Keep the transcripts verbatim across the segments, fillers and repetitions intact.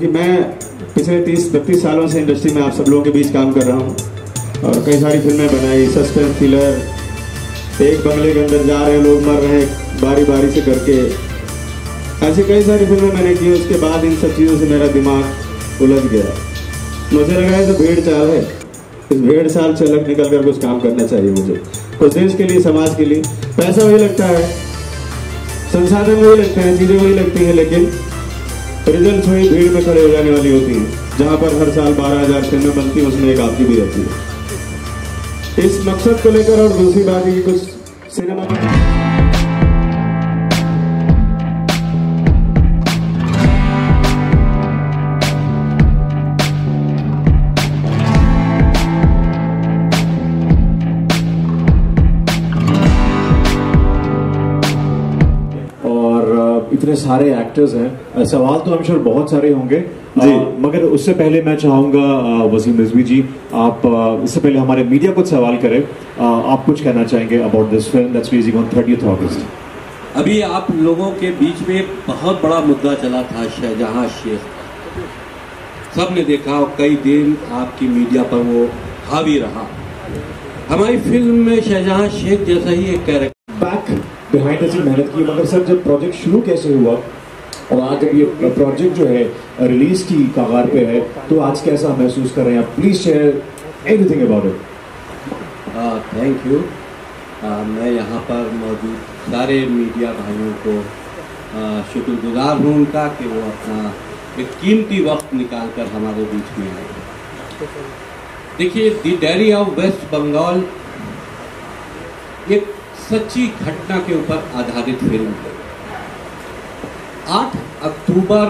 क्योंकि मैं पिछले तीस बत्तीस सालों से इंडस्ट्री में आप सब लोगों के बीच काम कर रहा हूँ और कई सारी फिल्में बनाई, सस्पेंस थ्रिलर, एक बंगले के अंदर जा रहे हैं लोग मर रहे हैं बारी बारी से करके, ऐसी कई सारी फिल्में मैंने की। उसके बाद इन सब चीज़ों से मेरा दिमाग उलझ गया, मुझे लगा है तो भेड़ चाल है, इस भेड़ साल से अलग निकल कर कुछ काम करना चाहिए मुझे, कुछ देश के लिए, समाज के लिए। पैसा वही लगता है, संसाधन वही लगते हैं, चीज़ें वही लगती हैं, लेकिन रिजल्ट वही भीड़ में खड़े हो जाने वाली होती हैं, जहाँ पर हर साल बारह हज़ार फिल्में बनती हैं, उसमें एक आपकी भी रहती है। इस मकसद को लेकर और दूसरी बात है कि कुछ सिनेमा इतने सारे एक्टर्स हैं, सवाल तो आई एम श्योर बहुत सारे होंगे जी, आ, मगर उससे पहले मैं चाहूँगा वसीम रिजवी जी, आप आ, इससे पहले हमारे मीडिया कुछ सवाल करें, आ, आप कुछ कहना चाहेंगे about this film that's releasing on thirtieth August. अभी आप लोगों के बीच में बहुत बड़ा मुद्दा चला था शाहजहाँ शेख, सब ने देखा और कई दिन आपकी मीडिया पर वो हावी रहा। हमारी फिल्म में शाहजहाँ शेख जैसा ही एक कैरेक्टर बैक बिहाइंड ऐसी मेहनत की, मगर सर जब प्रोजेक्ट शुरू कैसे हुआ और आज जब ये प्रोजेक्ट जो है रिलीज की कगार पे है तो आज कैसा महसूस कर रहे हैं आप? Please share everything about it. Thank you. मैं यहाँ पर मौजूद सारे मीडिया भाइयों को uh, शुक्रगुजार हूँ उनका कि वो अपना एक कीमती वक्त निकाल कर हमारे बीच में आए। देखिए, the diary of waste Bengal एक सच्ची घटना के ऊपर आधारित फिल्म है। आठ अक्टूबर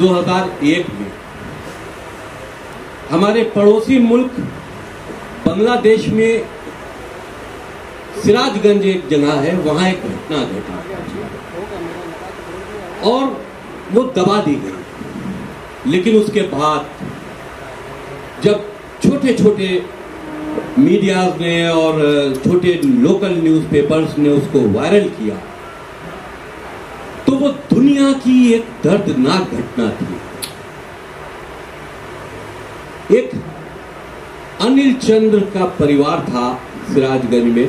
दो हज़ार एक में हमारे पड़ोसी मुल्क बांग्लादेश में सिराजगंज एक जगह है, वहाँ एक घटना घटी और वो दबा दी गई। लेकिन उसके बाद जब छोटे छोटे मीडियाज ने और छोटे लोकल न्यूज़पेपर्स ने उसको वायरल किया तो वो दुनिया की एक दर्दनाक घटना थी। एक अनिल चंद्र का परिवार था सिराजगंज में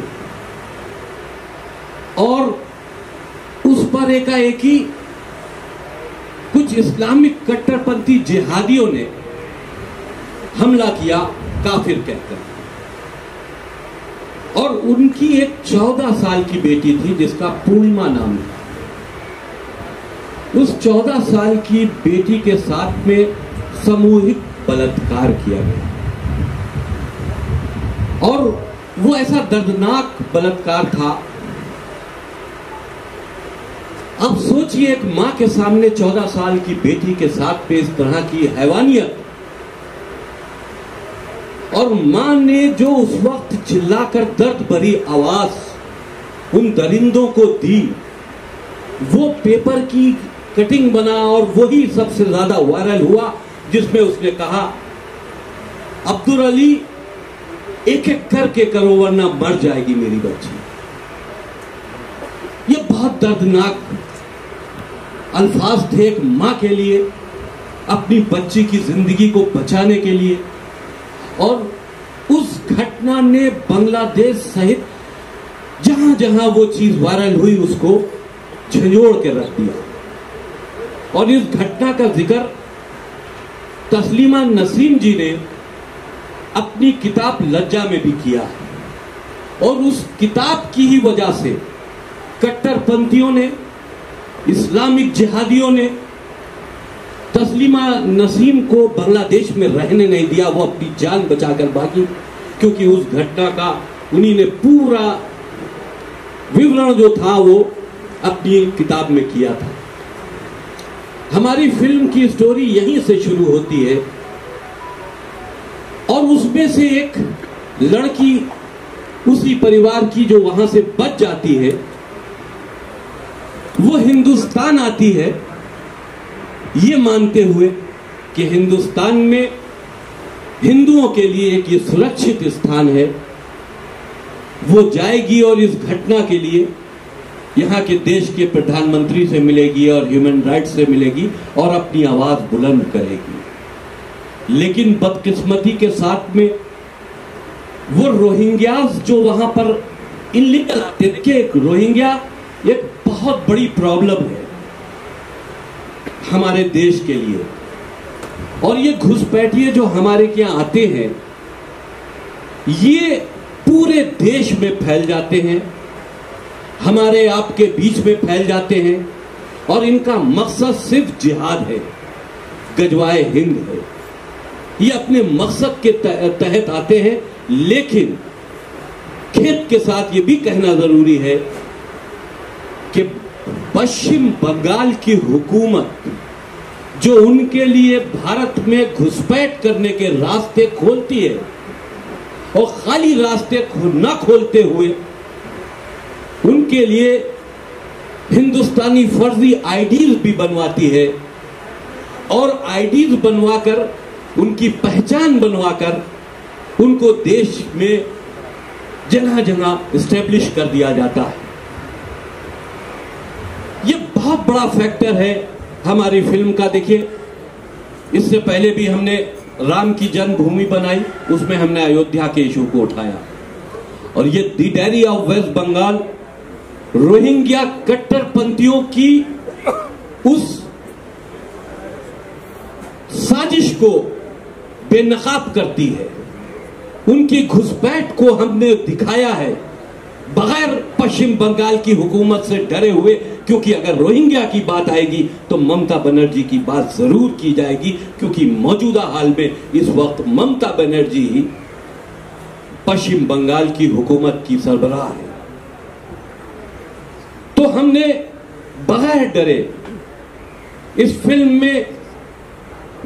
और उस पर एकाएक ही कुछ इस्लामिक कट्टरपंथी जिहादियों ने हमला किया, काफिर कहकर, और उनकी एक चौदह साल की बेटी थी जिसका पूर्णिमा नाम था। उस चौदह साल की बेटी के साथ में सामूहिक बलात्कार किया गया और वो ऐसा दर्दनाक बलात्कार था। अब सोचिए, एक मां के सामने चौदह साल की बेटी के साथ पे इस तरह की हैवानियत, और मां ने जो उस वक्त चिल्लाकर दर्द भरी आवाज उन दरिंदों को दी, वो पेपर की कटिंग बना और वही सबसे ज्यादा वायरल हुआ, जिसमें उसने कहा, अब्दुल अली एक एक करके करो वरना मर जाएगी मेरी बच्ची। ये बहुत दर्दनाक अल्फाज थे एक मां के लिए अपनी बच्ची की जिंदगी को बचाने के लिए। और उस घटना ने बांग्लादेश सहित जहां जहां वो चीज वायरल हुई उसको झंझोड़ के रख दिया। और इस घटना का जिक्र तस्लीमा नसरीन जी ने अपनी किताब लज्जा में भी किया है, और उस किताब की ही वजह से कट्टरपंथियों ने, इस्लामिक जिहादियों ने तस्लीमा नसीम को बांग्लादेश में रहने नहीं दिया। वो अपनी जान बचाकर भागी, क्योंकि उस घटना का उन्हीं ने पूरा विवरण जो था वो अपनी किताब में किया था। हमारी फिल्म की स्टोरी यहीं से शुरू होती है और उसमें से एक लड़की उसी परिवार की जो वहां से बच जाती है, वो हिंदुस्तान आती है ये मानते हुए कि हिंदुस्तान में हिंदुओं के लिए एक ये सुरक्षित स्थान है। वो जाएगी और इस घटना के लिए यहाँ के देश के प्रधानमंत्री से मिलेगी और ह्यूमन राइट्स से मिलेगी और अपनी आवाज़ बुलंद करेगी। लेकिन बदकिस्मती के साथ में वो रोहिंग्यास जो वहाँ पर इल्लीगल आते थे, एक रोहिंग्या एक बहुत बड़ी प्रॉब्लम है हमारे देश के लिए। और ये घुसपैठिए जो हमारे यहाँ आते हैं ये पूरे देश में फैल जाते हैं, हमारे आपके बीच में फैल जाते हैं और इनका मकसद सिर्फ जिहाद है, गजवाए हिंद है। ये अपने मकसद के तहत आते हैं, लेकिन खेत के साथ ये भी कहना जरूरी है कि पश्चिम बंगाल की हुकूमत जो उनके लिए भारत में घुसपैठ करने के रास्ते खोलती है और खाली रास्ते न खोलते हुए उनके लिए हिंदुस्तानी फर्जी आईडीज भी बनवाती है और आईडीज बनवाकर उनकी पहचान बनवाकर उनको देश में जगह जगह इस्टेब्लिश कर दिया जाता है। ये बहुत बड़ा फैक्टर है हमारी फिल्म का। देखिए, इससे पहले भी हमने राम की जन्मभूमि बनाई, उसमें हमने अयोध्या के इशू को उठाया, और ये the diary of waste Bengal Rohingya कट्टरपंथियों की उस साजिश को बेनकाब करती है, उनकी घुसपैठ को हमने दिखाया है बगैर पश्चिम बंगाल की हुकूमत से डरे हुए, क्योंकि अगर रोहिंग्या की बात आएगी तो ममता बनर्जी की बात जरूर की जाएगी, क्योंकि मौजूदा हाल में इस वक्त ममता बनर्जी ही पश्चिम बंगाल की हुकूमत की सरबराह है। तो हमने बगैर डरे इस फिल्म में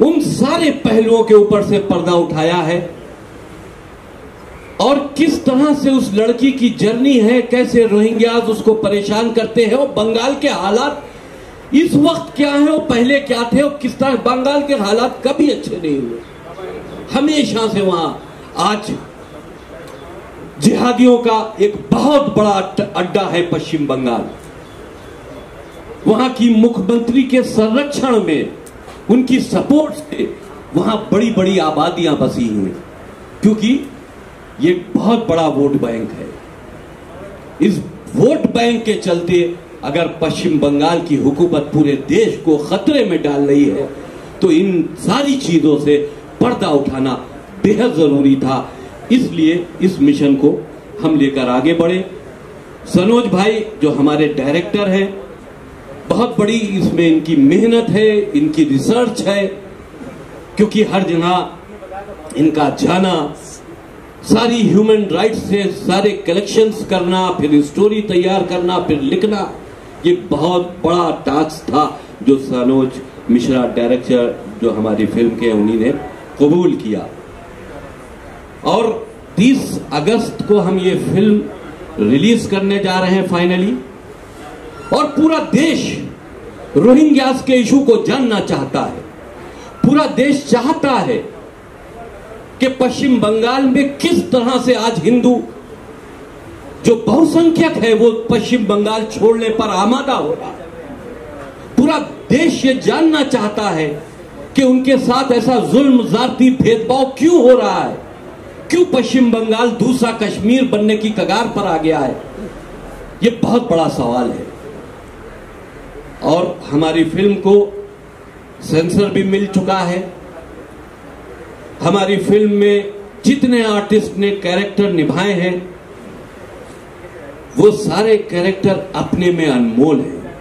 उन सारे पहलुओं के ऊपर से पर्दा उठाया है और किस तरह से उस लड़की की जर्नी है, कैसे रोहिंग्याज उसको परेशान करते हैं और बंगाल के हालात इस वक्त क्या है और पहले क्या थे और किस तरह बंगाल के हालात कभी अच्छे नहीं हुए, हमेशा से वहां आज जिहादियों का एक बहुत बड़ा अड्डा है पश्चिम बंगाल। वहां की मुख्यमंत्री के संरक्षण में, उनकी सपोर्ट से वहां बड़ी बड़ी आबादियां बसी हुई, क्योंकि ये बहुत बड़ा वोट बैंक है। इस वोट बैंक के चलते अगर पश्चिम बंगाल की हुकूमत पूरे देश को खतरे में डाल रही है तो इन सारी चीजों से पर्दा उठाना बेहद जरूरी था, इसलिए इस मिशन को हम लेकर आगे बढ़े। सनोज भाई जो हमारे डायरेक्टर हैं, बहुत बड़ी इसमें इनकी मेहनत है, इनकी रिसर्च है, क्योंकि हर जगह इनका जाना, सारी ह्यूमन राइट्स से सारे कलेक्शंस करना, फिर स्टोरी तैयार करना, फिर लिखना, ये बहुत बड़ा टास्क था जो सनोज मिश्रा डायरेक्टर जो हमारी फिल्म के, उन्हीं ने कबूल किया। और तीस अगस्त को हम ये फिल्म रिलीज करने जा रहे हैं फाइनली, और पूरा देश रोहिंग्यास के इशू को जानना चाहता है। पूरा देश चाहता है कि पश्चिम बंगाल में किस तरह से आज हिंदू जो बहुसंख्यक है वो पश्चिम बंगाल छोड़ने पर आमादा हो रहा है। पूरा देश ये जानना चाहता है कि उनके साथ ऐसा जुल्म, जाति भेदभाव क्यों हो रहा है, क्यों पश्चिम बंगाल दूसरा कश्मीर बनने की कगार पर आ गया है, ये बहुत बड़ा सवाल है। और हमारी फिल्म को सेंसर भी मिल चुका है। हमारी फिल्म में जितने आर्टिस्ट ने कैरेक्टर निभाए हैं वो सारे कैरेक्टर अपने में अनमोल हैं।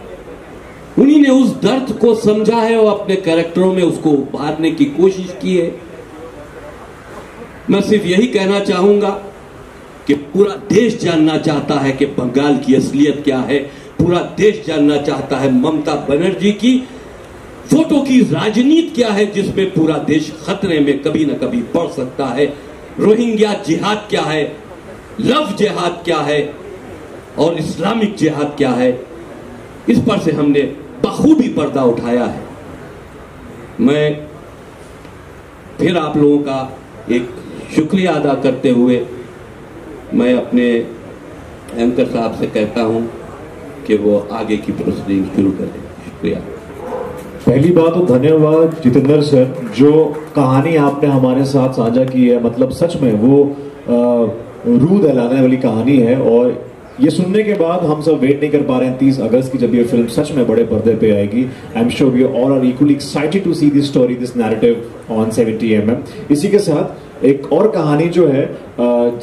उन्हीं ने उस दर्द को समझा है और अपने कैरेक्टरों में उसको उभारने की कोशिश की है। मैं सिर्फ यही कहना चाहूंगा कि पूरा देश जानना चाहता है कि बंगाल की असलियत क्या है, पूरा देश जानना चाहता है ममता बनर्जी की फोटो की राजनीति क्या है जिसमें पूरा देश खतरे में कभी ना कभी पड़ सकता है, रोहिंग्या जिहाद क्या है, लव जिहाद क्या है और इस्लामिक जिहाद क्या है, इस पर से हमने बखूबी पर्दा उठाया है। मैं फिर आप लोगों का एक शुक्रिया अदा करते हुए मैं अपने एंकर साहब से कहता हूं कि वो आगे की प्रोसीडिंग शुरू करें। शुक्रिया। पहली बात तो धन्यवाद जितेंद्र सर, जो कहानी आपने हमारे साथ साझा की है, मतलब सच में वो रूह दहलाने वाली कहानी है। और ये सुनने के बाद हम सब वेट नहीं कर पा रहे हैं तीस अगस्त की, जब ये फिल्म सच में बड़े पर्दे पे आएगी। I am sure we all are equally excited to see this story, this narrative on seventy M M. इसी के साथ एक और कहानी जो है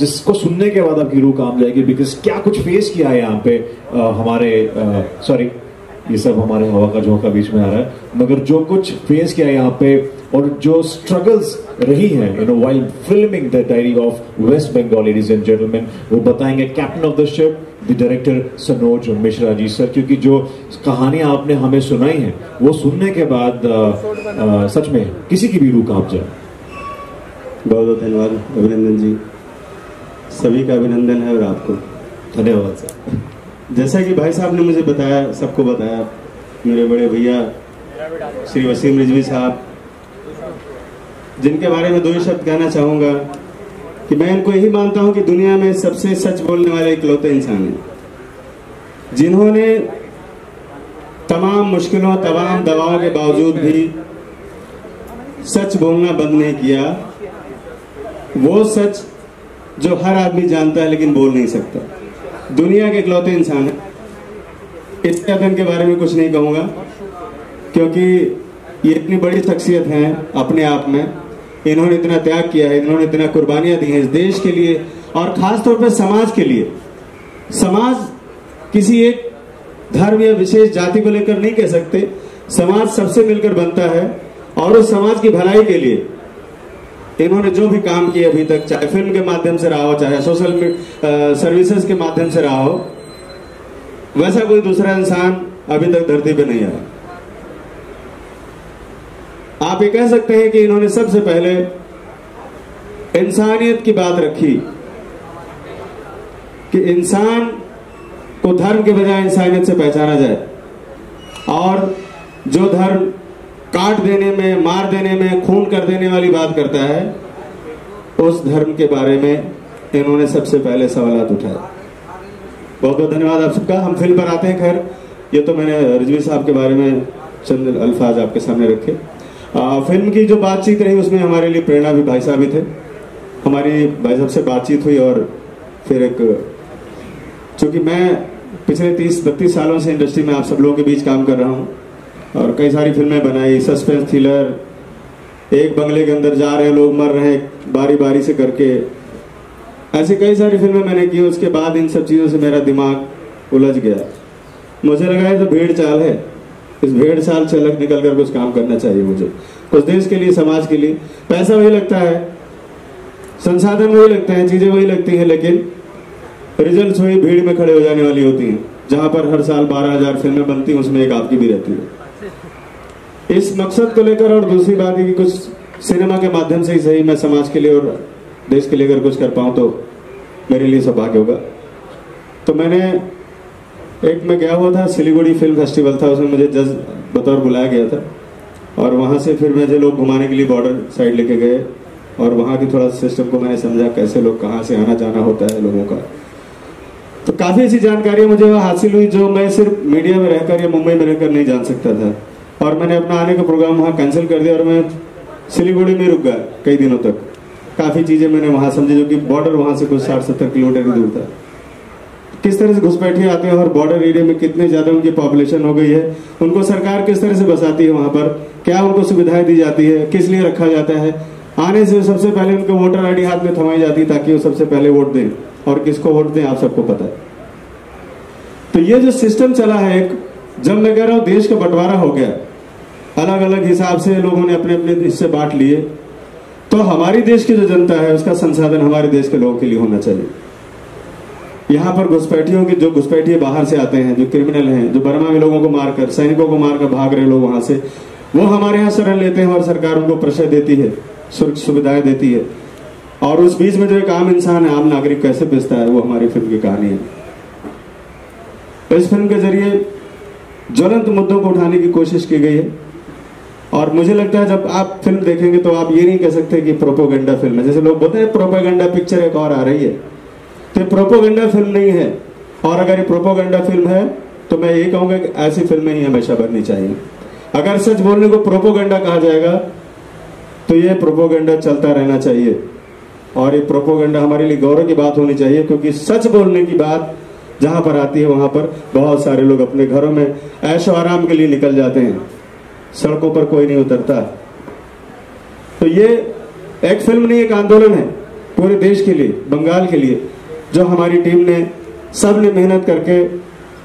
जिसको सुनने के बाद आपकी रूह काम जाएगी, बिकॉज क्या कुछ फेस किया है यहाँ पे हमारे, सॉरी ये सब हमारे हवा का झोंका बीच में आ रहा है, मगर जो कुछ फेस किया है यहाँ पे और जो स्ट्रगल्स रही हैं you know while filming the diary of waste Bengal, ladies and gentleman, वो बताएंगे captain of the ship the director Saroj Mishra ji sir. क्योंकि जो कहानियां आपने हमें सुनाई हैं वो सुनने के बाद आ, आ, सच में किसी की भी रूह कांप जाए। बहुत बहुत धन्यवाद अभिनंदन जी, सभी का अभिनंदन है और आपको धन्यवाद सर। जैसा कि भाई साहब ने मुझे बताया, सबको बताया, मेरे बड़े भैया श्री वसीम रिजवी साहब, जिनके बारे में दो ही शब्द कहना चाहूँगा कि मैं इनको यही मानता हूँ कि दुनिया में सबसे सच बोलने वाले इकलौते इंसान हैं, जिन्होंने तमाम मुश्किलों तमाम दबाव के बावजूद भी सच बोलना बंद नहीं किया। वो सच जो हर आदमी जानता है लेकिन बोल नहीं सकता, दुनिया के इकलौते इंसान हैं। इसके अलावा इनके बारे में कुछ नहीं कहूँगा क्योंकि ये इतनी बड़ी शख्सियत हैं अपने आप में, इन्होंने इतना त्याग किया है, इन्होंने इतना कुर्बानियां दी हैं इस देश के लिए और खास तौर पर समाज के लिए। समाज किसी एक धर्म या विशेष जाति को लेकर नहीं कह सकते, समाज सबसे मिलकर बनता है और उस समाज की भलाई के लिए इन्होंने जो भी काम किया अभी तक, चाहे फिल्म के माध्यम से रहा हो, चाहे सोशल सर्विसेज के माध्यम से रहा हो, वैसा कोई दूसरा इंसान अभी तक धरती पर नहीं आया। आप ये कह सकते हैं कि इन्होंने सबसे पहले इंसानियत की बात रखी कि इंसान को धर्म के बजाय इंसानियत से पहचाना जाए, और जो धर्म काट देने में, मार देने में, खून कर देने वाली बात करता है, उस धर्म के बारे में इन्होंने सबसे पहले सवाल उठाए। बहुत बहुत धन्यवाद आप सबका। हम फिल्म पर आते हैं। खैर ये तो मैंने रिजवी साहब के बारे में चंद अल्फाज आपके सामने रखे। आ, फिल्म की जो बातचीत रही उसमें हमारे लिए प्रेरणा भी भाई साहब ही थे। हमारी भाई साहब से बातचीत हुई और फिर एक, चूँकि मैं पिछले तीस बत्तीस सालों से इंडस्ट्री में आप सब लोगों के बीच काम कर रहा हूँ और कई सारी फिल्में बनाई, सस्पेंस थ्रिलर, एक बंगले के अंदर जा रहे हैं लोग मर रहे हैं, बारी बारी से करके, ऐसी कई सारी फिल्में मैंने की। उसके बाद इन सब चीज़ों से मेरा दिमाग उलझ गया, मुझे लगा ये तो भेड़ चाल है, इस डेढ़ साल से अलग निकल कर कुछ काम करना चाहिए मुझे, कुछ देश के लिए, समाज के लिए। पैसा वही लगता है, संसाधन वही लगते हैं, चीजें वही लगती हैं, लेकिन रिजल्ट्स वही भीड़ में खड़े हो जाने वाली होती हैं, जहां पर हर साल बारह हज़ार फिल्में बनती हैं, उसमें एक आपकी भी रहती है। इस मकसद को लेकर, और दूसरी बात है कि कुछ सिनेमा के माध्यम से ही सही मैं समाज के लिए और देश के लिए अगर कुछ कर पाऊँ तो मेरे लिए सौभाग्य होगा। तो मैंने एक में गया हुआ था, सिलीगुड़ी फिल्म फेस्टिवल था, उसमें मुझे जज बतौर बुलाया गया था और वहाँ से फिर मुझे लोग घुमाने के लिए बॉर्डर साइड लेके गए और वहाँ की थोड़ा सिस्टम को मैंने समझा, कैसे लोग कहाँ से आना जाना होता है लोगों का। तो काफ़ी ऐसी जानकारियाँ मुझे वहाँ हासिल हुई जो मैं सिर्फ मीडिया में रहकर या मुंबई में रहकर नहीं जान सकता था, और मैंने अपना आने का प्रोग्राम वहाँ कैंसिल कर दिया और मैं सिलीगुड़ी में रुक गया कई दिनों तक। काफ़ी चीज़ें मैंने वहाँ समझी, जो कि बॉर्डर वहाँ से कुछ साठ सत्तर किलोमीटर दूर था। किस तरह से घुसपैठिए आते हैं और बॉर्डर एरिया में कितने ज़्यादा उनकी पॉपुलेशन हो गई है, उनको सरकार किस तरह से बसाती है, वहाँ पर क्या उनको सुविधाएं दी जाती है, किस लिए रखा जाता है। आने से सबसे पहले उनके वोटर आईडी हाथ में थमाई जाती है ताकि वो सबसे पहले वोट दें, और किसको वोट दें आप सबको पता है। तो ये जो सिस्टम चला है, एक जब मैं कह रहा हूँ देश का बंटवारा हो गया, अलग अलग हिसाब से लोगों ने अपने अपने हिस्से बांट लिए, तो हमारी देश की जो जनता है उसका संसाधन हमारे देश के लोगों के लिए होना चाहिए। यहाँ पर घुसपैठियों के, जो घुसपैठिए बाहर से आते हैं, जो क्रिमिनल हैं, जो बर्मा में लोगों को मारकर, सैनिकों को मारकर भाग रहे लोग वहाँ से, वो हमारे यहाँ शरण लेते हैं और सरकार उनको प्रश्रय देती है, सुरक्षा सुविधाएं देती है, और उस बीच में जो एक आम इंसान है, आम नागरिक कैसे बचता है, वो हमारी फिल्म की कहानी है। इस फिल्म के जरिए ज्वलंत मुद्दों को उठाने की कोशिश की गई है, और मुझे लगता है जब आप फिल्म देखेंगे तो आप ये नहीं कह सकते कि प्रोपोगेंडा फिल्म है। जैसे लोग बोलते हैं प्रोपोगेंडा पिक्चर एक और आ रही है, तो प्रोपोगेंडा फिल्म नहीं है, और अगर ये प्रोपोगेंडा फिल्म है तो मैं ये कहूँगा कि ऐसी फिल्में ही हमेशा बननी चाहिए। अगर सच बोलने को प्रोपोगंडा कहा जाएगा तो ये प्रोपोगंडा चलता रहना चाहिए और ये प्रोपोगंडा हमारे लिए गौरव की बात होनी चाहिए, क्योंकि सच बोलने की बात जहाँ पर आती है वहाँ पर बहुत सारे लोग अपने घरों में ऐशो आराम के लिए निकल जाते हैं, सड़कों पर कोई नहीं उतरता। तो ये एक फिल्म नहीं, एक आंदोलन है पूरे देश के लिए, बंगाल के लिए, जो हमारी टीम ने सब ने मेहनत करके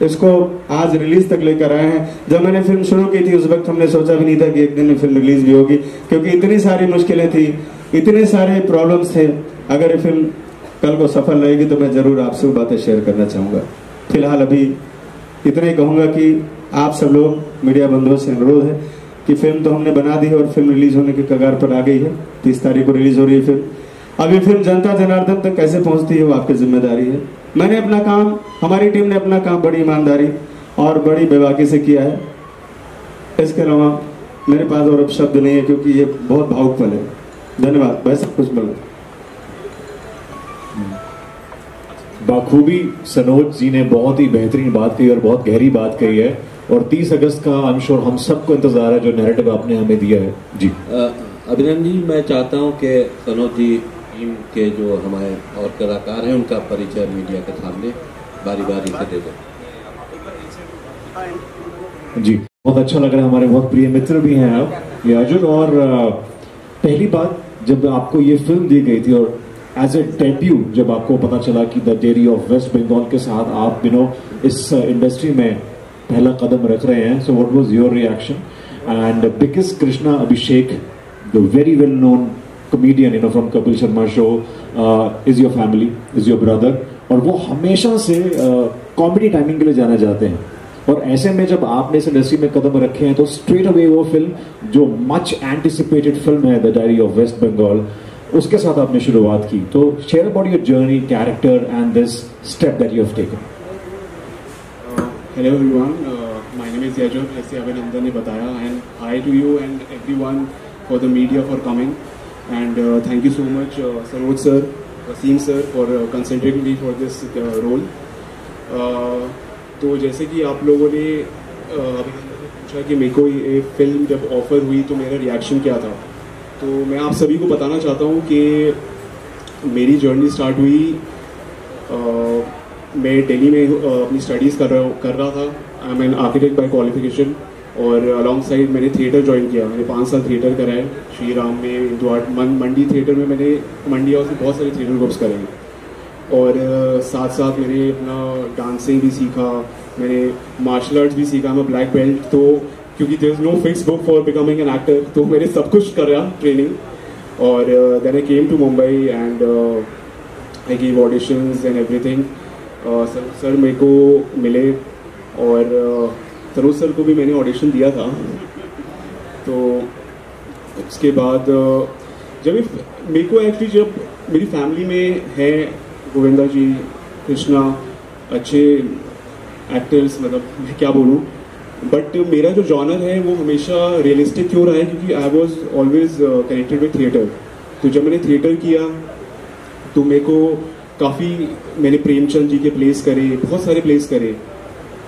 इसको आज रिलीज तक लेकर आए हैं। जब मैंने फिल्म शुरू की थी उस वक्त हमने सोचा भी नहीं था कि एक दिन में फिल्म रिलीज भी होगी, क्योंकि इतनी सारी मुश्किलें थी, इतने सारे प्रॉब्लम्स थे। अगर ये फिल्म कल को सफल रहेगी तो मैं ज़रूर आपसे वो बातें शेयर करना चाहूँगा। फिलहाल अभी इतना ही कहूँगा कि आप सब लोग मीडिया बंधुओं से अनुरोध है कि फिल्म तो हमने बना दी है और फिल्म रिलीज़ होने के कगार पर आ गई है, तीस तारीख को रिलीज़ हो रही है फिल्म। अब ये फिल्म जनता जनार्दन तक कैसे पहुँचती है वो आपकी जिम्मेदारी है। मैंने अपना काम, हमारी टीम ने अपना काम बड़ी ईमानदारी और बड़ी बेबाकी से किया है। इसके अलावा मेरे पास और अब शब्द नहीं है, क्योंकि ये बहुत भावुक पल है। धन्यवाद भाई, सब कुछ बोला बाखूबी सनोज जी ने, बहुत ही बेहतरीन बात कही और बहुत गहरी बात कही है। और तीस अगस्त का आई एम श्योर हम सबको इंतजार है जो नैरेटिव आपने हमें दिया है। जी अभिनंदन जी, मैं चाहता हूं कि सनोज जी टीम के जो हमारे और कलाकार हैं उनका परिचय मीडिया के सामने बारी बारी से दे दें। जी बहुत अच्छा लग रहा है, हमारे बहुत प्रिय मित्र भी हैं आप याजुर। और पहली बात जब आपको ये फिल्म दी गई थी और एज ए डेब्यू जब आपको पता चला कि the diary of waste Bengal के साथ आप यू नो इस इंडस्ट्री में पहला कदम रख रहे हैं, so what was your reaction? And because Krishna Abhishek, the very well known comedian you know from Kapil Sharma show, is your family, is your brother, और वो हमेशा से कॉमेडी uh, टाइमिंग के लिए जाना जाते हैं। और ऐसे में जब आपने इस इंडस्ट्री में कदम रखे हैं तो स्ट्रेट अवे वो फिल्म जो मच एंटिसिपेटेड फिल्म है the diary of waste Bengal, उसके साथ आपने शुरुआत की। तो share about your journey, character and this step that you have taken. Hello everyone, my name is Yajur, जैसे अभिनंदन ने बताया, and hi to you and everyone for the media for coming, and thank you so much Saroj sir, Wasim sir for consulting me for this role. तो जैसे कि आप लोगों ने अभिनंदन ने पूछा कि मेरे को ये फिल्म जब ऑफर हुई तो मेरा रिएक्शन क्या था, तो मैं आप सभी को बताना चाहता हूँ कि मेरी जर्नी स्टार्ट हुई, आ, मैं दिल्ली में आ, अपनी स्टडीज़ कर रहा कर रहा था। I am an architect by qualification, और अलॉन्ग साइड मैंने थिएटर ज्वाइन किया। मैंने पाँच साल थिएटर कराए, श्री राम में, हिंदू आर्ट मन, मंडी थिएटर में मैंने मंडी और बहुत सारे थिएटर ग्रुप्स कराए, और आ, साथ साथ मैंने अपना डांसिंग भी सीखा, मैंने मार्शल आर्ट्स भी सीखा, मैं ब्लैक बेल्ट। तो क्योंकि there is no fix book for becoming an actor, तो मैंने सब कुछ करा ट्रेनिंग, और then I came to Mumbai and I give auditions and everything. Sir sir मेरे को मिले और सरोज uh, सर को भी मैंने ऑडिशन दिया था। तो उसके बाद uh, जब मेरे को एक्चुअली जब मेरी फैमिली में है गोविंदा जी, कृष्णा, अच्छे एक्टर्स, मतलब मैं क्या बोलूँ, बट मेरा जो जॉनर है वो हमेशा रियलिस्टिक क्यों रहा है, क्योंकि I was always connected with theatre. तो जब मैंने थिएटर किया तो मेरे को काफ़ी, मैंने प्रेमचंद जी के प्लेस करे, बहुत सारे प्लेस करे,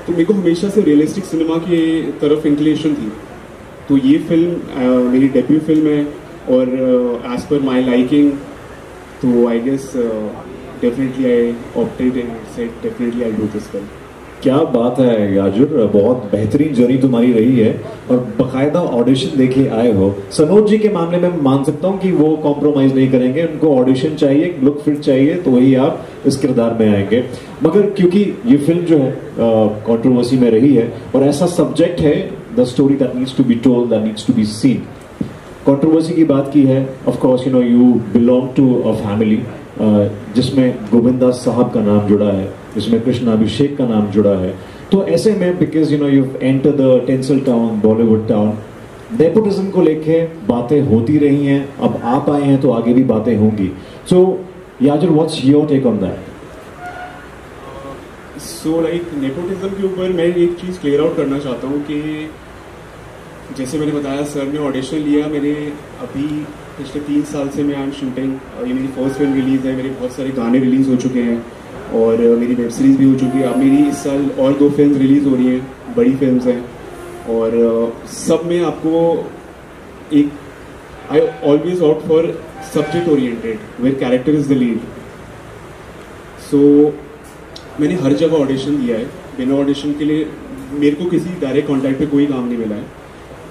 तो मेरे को हमेशा से रियलिस्टिक सिनेमा की तरफ इंक्लिनेशन थी। तो ये फिल्म uh, मेरी डेब्यू फिल्म है, और एज पर माई लाइकिंग तो I guess definitely I opted and said definitely I do this film. क्या बात है याजुर, बहुत बेहतरीन जर्नी तुम्हारी रही है और बाकायदा ऑडिशन देके आए हो। सनोज जी के मामले में मान सकता हूँ कि वो कॉम्प्रोमाइज़ नहीं करेंगे, उनको ऑडिशन चाहिए, लुक फिट चाहिए, तो वही आप इस किरदार में आएंगे। मगर क्योंकि ये फिल्म जो है कंट्रोवर्सी में रही है और ऐसा सब्जेक्ट है, the story that needs to be told, that needs to be seen, controversy की बात की है। Of course you know you belong to a family जिसमें गोविंदा साहब का नाम जुड़ा है, जिसमें कृष्णा अभिषेक का नाम जुड़ा है। तो ऐसे में because you know you enter the tinsel town, Bollywood town, nepotism को लेके बातें होती रही हैं, अब आप आए हैं तो आगे भी बातें होंगी। So Yajur, what's your take on that? So like nepotism के ऊपर मैं एक चीज़ क्लियर आउट करना चाहता हूँ कि जैसे मैंने बताया सर ने ऑडिशन लिया, मैंने अभी पिछले तीन साल से मैं आई एम शूटिंग, ये मेरी फर्स्ट फिल्म रिलीज़ है, मेरे बहुत सारे गाने रिलीज़ हो चुके हैं, और मेरी वेब सीरीज़ भी हो चुकी है। अब मेरी इस साल और दो फिल्म रिलीज़ हो रही हैं, बड़ी फिल्म हैं, और सब में आपको एक I always opt for subject oriented where character is the lead. So मैंने हर जगह ऑडिशन दिया है, बिना ऑडिशन के लिए मेरे को किसी डायरेक्ट कॉन्टैक्ट पे कोई काम नहीं मिला है,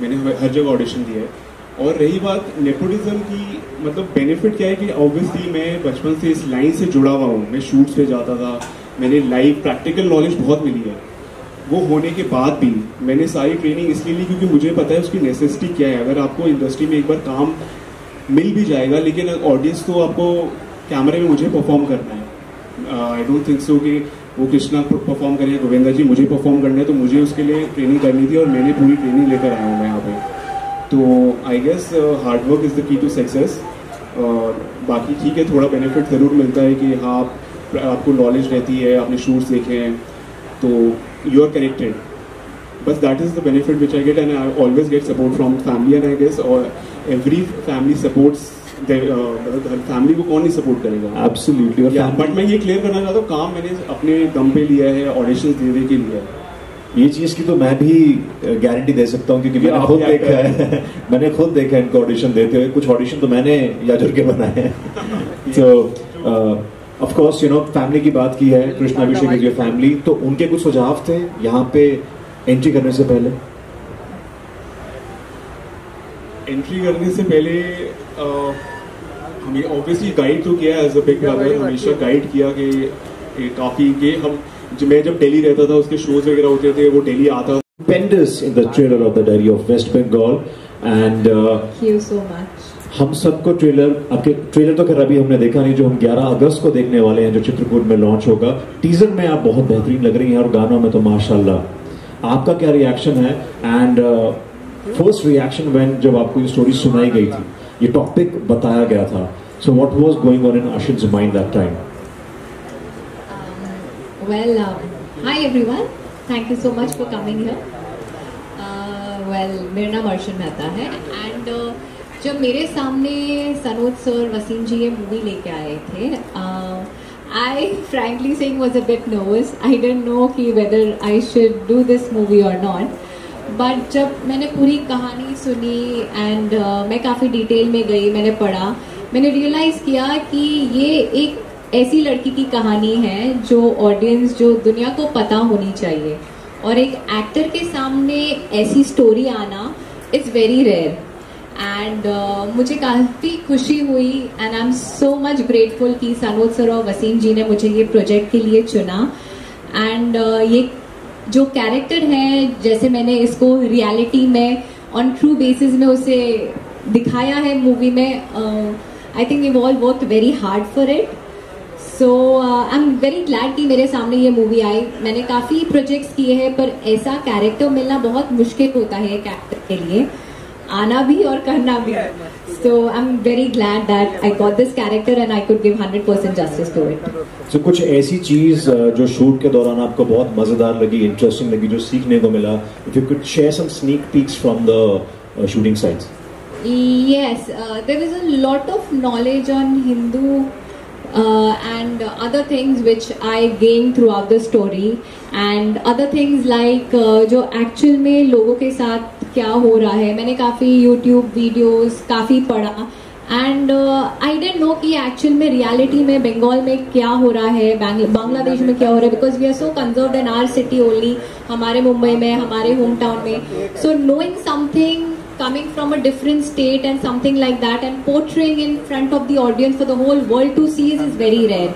मैंने हर जगह ऑडिशन दिया है। और रही बात नेपोटिज्म की, मतलब बेनिफिट क्या है कि ऑब्वियसली मैं बचपन से इस लाइन से जुड़ा हुआ हूँ, मैं शूट्स पे जाता था, मैंने लाइव प्रैक्टिकल नॉलेज बहुत मिली है। वो होने के बाद भी मैंने सारी ट्रेनिंग इसलिए ली क्योंकि मुझे पता है उसकी नेसेसिटी क्या है। अगर आपको इंडस्ट्री में एक बार काम मिल भी जाएगा, लेकिन ऑडियंस को, आपको कैमरे में मुझे परफॉर्म करना है। आई डोंट थिंक सो कि वो कृष्णा परफॉर्म करें, गोविंदा जी, मुझे परफॉर्म करना है, तो मुझे उसके लिए ट्रेनिंग करनी थी और मैंने पूरी ट्रेनिंग लेकर आया हूँ मैं यहाँ पे। तो I guess hard work is the key to success. और बाकी ठीक है, थोड़ा बेनिफिट ज़रूर मिलता है कि हाँ आप, आपको नॉलेज रहती है, आपने शूट्स देखे हैं, तो यू आर कनेक्टेड, बस that is the benefit which I get. And I always get support from family and I guess और एवरी फैमिली सपोर्ट्स, फैमिली को कौन नहीं सपोर्ट करेगा। एब्सोल्युटली। बट मैं ये क्लियर करना चाहता हूँ, काम मैंने अपने दम पे लिया है, ऑडिशन देने के लिए। ये चीज़ की तो मैं भी गारंटी दे सकता हूँ क्योंकि मैंने खुद देखा है मैंने खुद देखा है इनको ऑडिशन देते हुए। कुछ ऑडिशन तो मैंने याजुर के बनाए हैं। तो of course you know family की बात की है, कृष्णा अभिषेक की फैमिली, तो उनके कुछ सुझाव थे यहाँ पे एंट्री करने से पहले। एंट्री करने से पहले हमें ऑब्वियसली गाइड तो किया एज अ बिग ब्रदर, हमेशा गाइड किया कि काफ़ी के हम, जो मैं जब दिल्ली रहता था उसके शोज वगैरह होते थे, वो दिल्ली आता। Spends in the trailer of the diary of waste Bengal and thank you so much. हम सबको ट्रेलर, आपके ट्रेलर तो खैर अभी हमने देखा नहीं, जो हम ग्यारह अगस्त को देखने वाले हैं, जो चित्रकूट में लॉन्च होगा। टीजर में आप बहुत बेहतरीन लग रही हैं और गानों में तो माशाल्लाह। आपका क्या रिएक्शन है एंड फर्स्ट रिएक्शन व्हेन जब आपको ये स्टोरी सुनाई गई थी, ये टॉपिक बताया गया था, so what was going on in आशिन्स mind that time? Well hi everyone, thank you so much for coming here. Well मेरा नाम अर्जुन मेहता है एंड uh, जब मेरे सामने सनोज सर, वसीम जी ये मूवी लेके आए थे, I frankly saying was a bit nervous. I don't know कि whether I should do this movie और नॉट, बट जब मैंने पूरी कहानी सुनी एंड uh, मैं काफ़ी डिटेल में गई, मैंने पढ़ा, मैंने रियलाइज़ किया कि ये एक ऐसी लड़की की कहानी है जो ऑडियंस, जो दुनिया को पता होनी चाहिए। और एक एक्टर के सामने ऐसी स्टोरी आना is very rare and uh, मुझे काफ़ी खुशी हुई and I am so much grateful कि सनोज सर और वसीम जी ने मुझे ये प्रोजेक्ट के लिए चुना। एंड uh, ये जो कैरेक्टर है, जैसे मैंने इसको रियलिटी में ऑन ट्रू बेसिस में उसे दिखाया है मूवी में, I think we all work very hard for it. So I am very glad कि मेरे सामने ये मूवी आई। मैंने काफ़ी प्रोजेक्ट्स किए हैं पर ऐसा कैरेक्टर मिलना बहुत मुश्किल होता है एक एक्टर के लिए, आना भी और करना भी। So I am very glad that I got this character and I could give hundred percent justice to it. So कुछ ऐसी चीज़ जो शूट के दौरान आपको बहुत मज़ेदार लगी, इंटरेस्टिंग लगी, जो सीखने को मिला, if you could share some sneak peeks from the shooting sites? Yes, there is a lot of knowledge on Hindu Uh, and uh, other things which I gained throughout the story and other things like uh, जो actual में लोगों के साथ क्या हो रहा है। मैंने काफ़ी YouTube videos काफ़ी पढ़ा and uh, I didn't know कि actual में reality में बंगाल में क्या हो रहा है, बांग्लादेश में क्या हो रहा है, because we are so conserved in our city only, हमारे मुंबई में, हमारे hometown में। So knowing something coming from a different state and something like that and portraying in front of the audience for the whole world to see is very rare.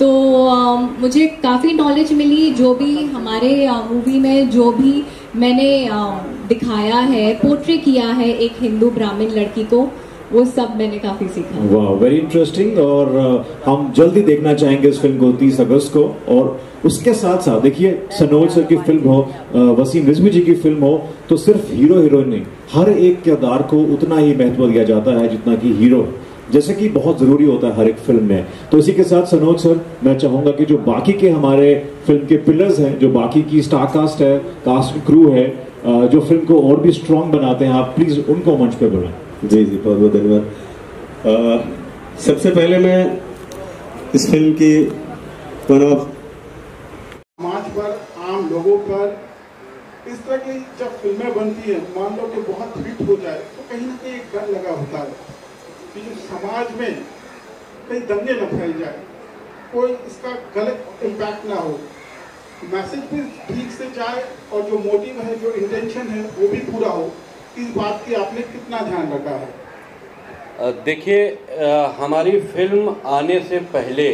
तो um, मुझे काफ़ी knowledge मिली, जो भी हमारे movie uh, में जो भी मैंने uh, दिखाया है, पोर्ट्रे किया है एक हिंदू ब्राह्मण लड़की को, वो सब मैंने काफ़ी सीखा। वाह, वेरी इंटरेस्टिंग। और uh, हम जल्दी देखना चाहेंगे इस फिल्म को तीस अगस्त को। और उसके साथ साथ देखिए, सनोज सर की फिल्म हो, वसीम रिजवी जी की फिल्म हो, तो सिर्फ हीरो हीरोइन नहीं, हर एक किरदार को उतना ही महत्व दिया जाता है जितना कि हीरो, जैसे कि बहुत ज़रूरी होता है हर एक फिल्म में। तो इसी के साथ सनोज सर, मैं चाहूँगा कि जो बाकी के हमारे फिल्म के पिलर्स हैं, जो बाकी की स्टार कास्ट है, कास्ट क्रू है, जो फिल्म को और भी स्ट्रॉन्ग बनाते हैं, आप प्लीज़ उनको मंच पर बुलाएं। जी जी, बहुत बहुत धन्यवाद। सबसे पहले मैं इस फिल्म की पर्व समाज पर, आम लोगों पर इस तरह की जब फिल्में बनती हैं, मान लो कि बहुत हिट हो जाए तो कहीं ना कहीं एक डर लगा होता है कि जो समाज में कहीं दंगे न फैल जाए, कोई इसका गलत इम्पैक्ट ना हो, मैसेज भी ठीक से जाए और जो मोटिव है, जो इंटेंशन है वो भी पूरा हो। इस बात की आपने कितना ध्यान रखा है? देखिए, हमारी फिल्म आने से पहले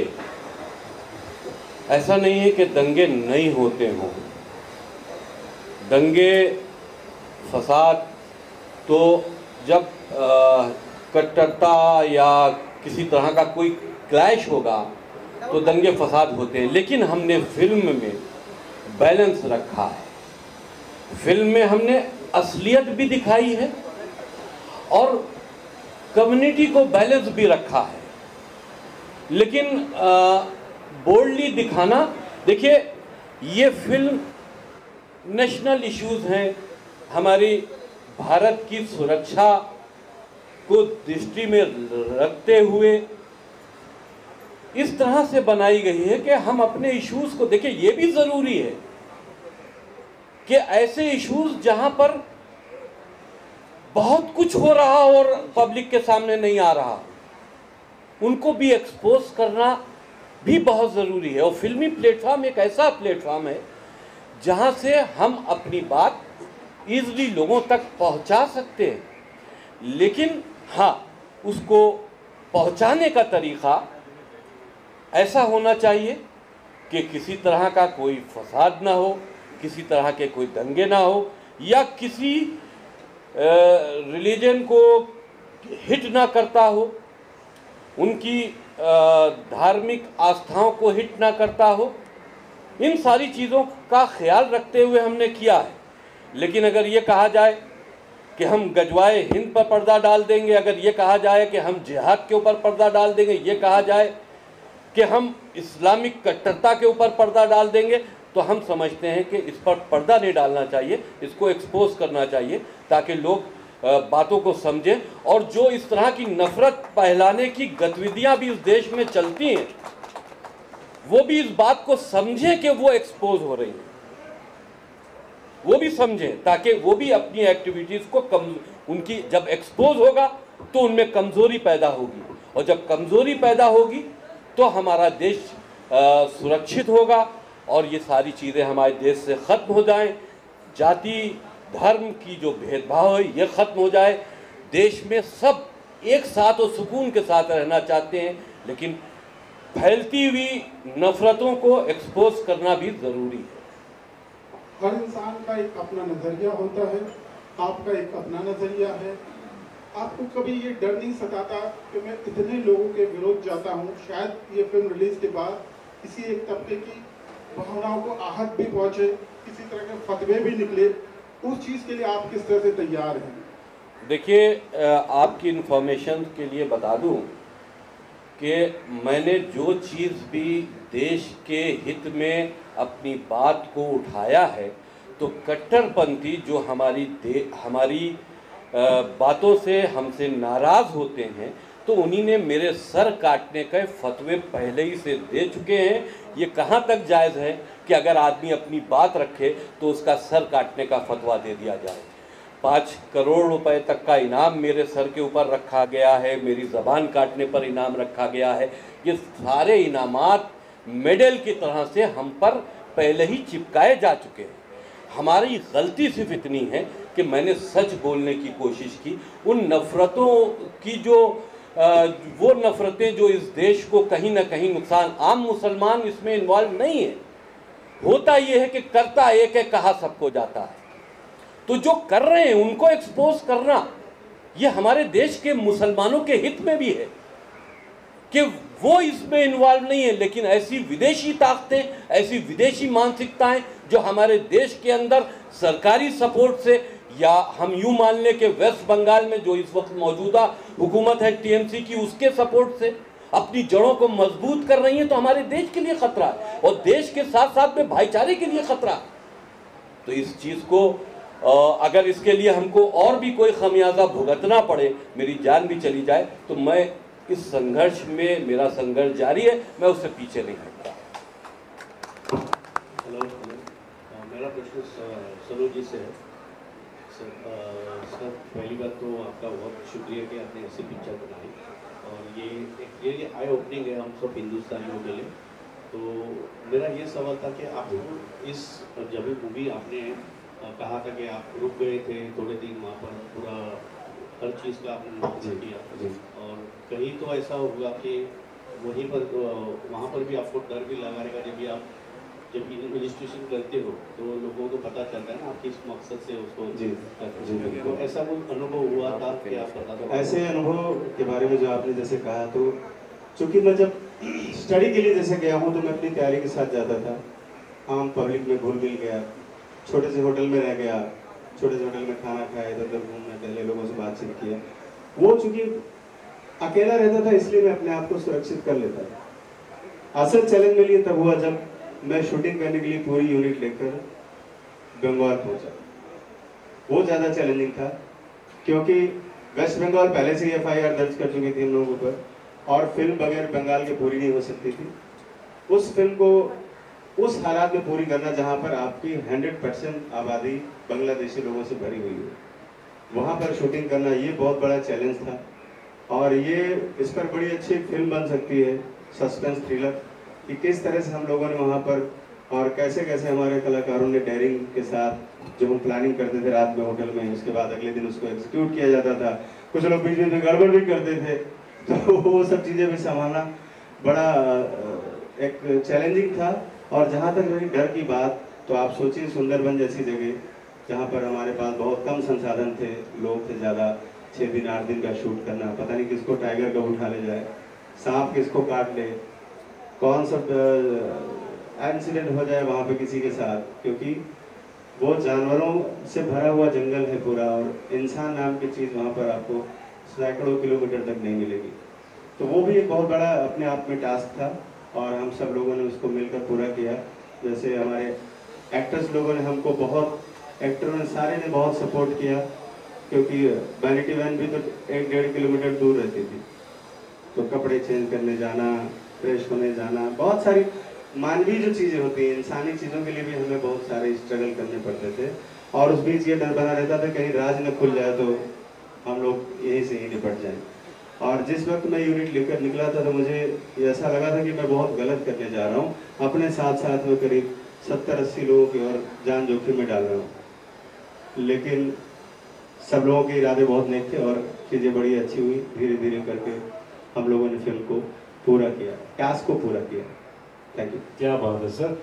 ऐसा नहीं है कि दंगे नहीं होते हों, दंगे फसाद तो जब कट्टरता या किसी तरह का कोई क्लैश होगा तो दंगे फसाद होते हैं, लेकिन हमने फिल्म में बैलेंस रखा है। फिल्म में हमने असलियत भी दिखाई है और कम्युनिटी को बैलेंस भी रखा है, लेकिन बोल्डली दिखाना। देखिए, ये फिल्म नेशनल इश्यूज हैं, हमारी भारत की सुरक्षा को दृष्टि में रखते हुए इस तरह से बनाई गई है कि हम अपने इश्यूज को देखें। ये भी ज़रूरी है कि ऐसे इश्यूज जहाँ पर बहुत कुछ हो रहा और पब्लिक के सामने नहीं आ रहा, उनको भी एक्सपोज करना भी बहुत ज़रूरी है। और फिल्मी प्लेटफॉर्म एक ऐसा प्लेटफॉर्म है जहाँ से हम अपनी बात ईज़िली लोगों तक पहुँचा सकते हैं, लेकिन हाँ, उसको पहुँचाने का तरीक़ा ऐसा होना चाहिए कि किसी तरह का कोई फसाद ना हो, किसी तरह के कोई दंगे ना हो, या किसी रिलीजन को हिट ना करता हो, उनकी धार्मिक आस्थाओं को हिट ना करता हो। इन सारी चीज़ों का ख्याल रखते हुए हमने किया है। लेकिन अगर ये कहा जाए कि हम गजवाए हिंद पर पर्दा डाल देंगे, अगर ये कहा जाए कि हम जिहाद के ऊपर पर्दा डाल देंगे, ये कहा जाए कि हम इस्लामिक कट्टरता के ऊपर पर्दा डाल देंगे, तो हम समझते हैं कि इस पर पर्दा नहीं डालना चाहिए, इसको एक्सपोज करना चाहिए ताकि लोग बातों को समझें। और जो इस तरह की नफरत फैलाने की गतिविधियां भी इस देश में चलती हैं, वो भी इस बात को समझें कि वो एक्सपोज हो रही हैं, वो भी समझें ताकि वो भी अपनी एक्टिविटीज़ को कम उनकी जब एक्सपोज होगा तो उनमें कमज़ोरी पैदा होगी, और जब कमज़ोरी पैदा होगी तो हमारा देश आ, सुरक्षित होगा और ये सारी चीज़ें हमारे देश से ख़त्म हो जाएं। जाति धर्म की जो भेदभाव है ये ख़त्म हो जाए। देश में सब एक साथ और सुकून के साथ रहना चाहते हैं, लेकिन फैलती हुई नफ़रतों को एक्सपोज करना भी ज़रूरी है। हर इंसान का एक अपना नज़रिया होता है, आपका एक अपना नज़रिया है। आपको कभी ये डर नहीं सताता कि मैं इतने लोगों के विरोध जाता हूँ, शायद ये फिल्म रिलीज़ के बाद किसी एक तबके की भावनाओं को आहत भी पहुँचे, किसी तरह के फतवे भी निकले, उस चीज़ के लिए आप किस तरह से तैयार हैं? देखिए, आपकी इन्फॉर्मेशन के लिए बता दूँ कि मैंने जो चीज़ भी देश के हित में अपनी बात को उठाया है, तो कट्टरपंथी जो हमारी दे हमारी बातों से हमसे नाराज़ होते हैं, तो उन्हीं ने मेरे सर काटने के फतवे पहले ही से दे चुके हैं। ये कहाँ तक जायज़ है कि अगर आदमी अपनी बात रखे तो उसका सर काटने का फतवा दे दिया जाए? पाँच करोड़ रुपए तक का इनाम मेरे सर के ऊपर रखा गया है, मेरी ज़बान काटने पर इनाम रखा गया है। ये सारे इनामात मेडल की तरह से हम पर पहले ही चिपकाए जा चुके हैं। हमारी गलती सिर्फ इतनी है कि मैंने सच बोलने की कोशिश की, उन नफ़रतों की जो आ, वो नफ़रतें जो इस देश को कहीं ना कहीं नुकसान, आम मुसलमान इसमें इन्वॉल्व नहीं है। होता ये है कि करता एक है, कहा सबको जाता है। तो जो कर रहे हैं उनको एक्सपोज करना, ये हमारे देश के मुसलमानों के हित में भी है कि वो इसमें इन्वॉल्व नहीं है। लेकिन ऐसी विदेशी ताकतें, ऐसी विदेशी मानसिकताएं जो हमारे देश के अंदर सरकारी सपोर्ट से, या हम यूँ मान लें कि वेस्ट बंगाल में जो इस वक्त मौजूदा हुकूमत है टीएमसी की, उसके सपोर्ट से अपनी जड़ों को मजबूत कर रही हैं, तो हमारे देश के लिए ख़तरा है और देश के साथ साथ में भाईचारे के लिए ख़तरा है। तो इस चीज़ को अगर इसके लिए हमको और भी कोई खमियाजा भुगतना पड़े, मेरी जान भी चली जाए, तो मैं इस संघर्ष में, मेरा संघर्ष जारी है, मैं उससे पीछे नहीं हटता। प्रश्न सरोज जी से है सर। सर पहली बात तो आपका बहुत शुक्रिया कि आपने ऐसी पिक्चर बनाई और ये एक ये आई ओपनिंग है हम सब हिंदुस्तानियों के लिए। तो मेरा ये सवाल था कि आपको इस जब मूवी आपने कहा था कि आप रुक गए थे थोड़े दिन वहाँ पर, पूरा हर चीज़ का आपने किया और कहीं तो ऐसा होगा कि वहीं पर वहाँ पर भी आपको डर भी लगा रहेगा। जब भी आप जब इन्वेस्टिगेशन करते हो तो लोगों को पता चलता है ना आप किस मकसद से उसको जी जी। तो ऐसा कोई अनुभव हुआ था कि आप बता? ऐसे अनुभव के बारे में जो आपने जैसे कहा, तो चूँकि मैं जब स्टडी के लिए जैसे गया हूँ तो मैं अपनी तैयारी के साथ जाता था, आम पब्लिक में घुल मिल गया, छोटे से होटल में रह गया, छोटे से होटल में खाना खाया, इधर उधर घूमने टहले, लोगों से बातचीत किया। वो चूँकि अकेला रहता था इसलिए मैं अपने आप को सुरक्षित कर लेता था। असल चैलेंज मेरे लिए तब हुआ जब मैं शूटिंग करने के लिए पूरी यूनिट लेकर बंगाल पहुंचा। वो ज़्यादा चैलेंजिंग था क्योंकि वेस्ट बंगाल पहले से ही एफ आई आर दर्ज कर चुकी थी हम लोगों पर और फिल्म बगैर बंगाल के पूरी नहीं हो सकती थी। उस फिल्म को उस हालात में पूरी करना जहाँ पर आपकी सौ परसेंट आबादी बांग्लादेशी लोगों से भरी हुई है, वहाँ पर शूटिंग करना ये बहुत बड़ा चैलेंज था। और ये इस पर बड़ी अच्छी फिल्म बन सकती है, सस्पेंस थ्रिलर, कि किस तरह से हम लोगों ने वहाँ पर और कैसे कैसे हमारे कलाकारों ने डेयरिंग के साथ जो हम प्लानिंग करते थे रात में होटल में, उसके बाद अगले दिन उसको एग्जीक्यूट किया जाता था। कुछ लोग बीच में गड़बड़ भी करते थे, तो वो सब चीज़ें भी संभालना बड़ा एक चैलेंजिंग था। और जहाँ तक रही डर की बात, तो आप सोचिए सुंदरबन जैसी जगह जहाँ पर हमारे पास बहुत कम संसाधन थे, लोग थे ज़्यादा, छः दिन आठ दिन का शूट करना, पता नहीं किसको टाइगर कब उठा ले जाए, सांप किसको काट ले, कौन सा इंसिडेंट हो जाए वहाँ पे किसी के साथ, क्योंकि वो जानवरों से भरा हुआ जंगल है पूरा और इंसान नाम की चीज़ वहाँ पर आपको सैकड़ों किलोमीटर तक नहीं मिलेगी। तो वो भी एक बहुत बड़ा अपने आप में टास्क था और हम सब लोगों ने उसको मिलकर पूरा किया। जैसे हमारे एक्टर्स लोगों ने हमको बहुत, एक्टरों ने सारे ने बहुत सपोर्ट किया क्योंकि वैनिटी वैन भी तो एक डेढ़ किलोमीटर दूर रहती थी, तो कपड़े चेंज करने जाना, फ्रेश होने जाना, बहुत सारी मानवीय जो चीज़ें होती हैं, इंसानी चीज़ों के लिए भी हमें बहुत सारे स्ट्रगल करने पड़ते थे। और उस बीच ये डर बना रहता था कहीं राज न खुल जाए तो हम लोग यहीं से ही निपट जाएँ। और जिस वक्त मैं यूनिट लेकर निकला था तो मुझे ऐसा लगा था कि मैं बहुत गलत करने जा रहा हूँ, अपने साथ साथ में करीब सत्तर अस्सी लोगों की और जान जोखिम में डाल रहा हूँ। लेकिन सब लोगों के इरादे बहुत नेक थे और चीज़ें बड़ी अच्छी हुई। धीरे धीरे करके हम लोगों ने फिल्म को पूरा किया, टास्क को पूरा किया। Thank you. क्या बात है सर।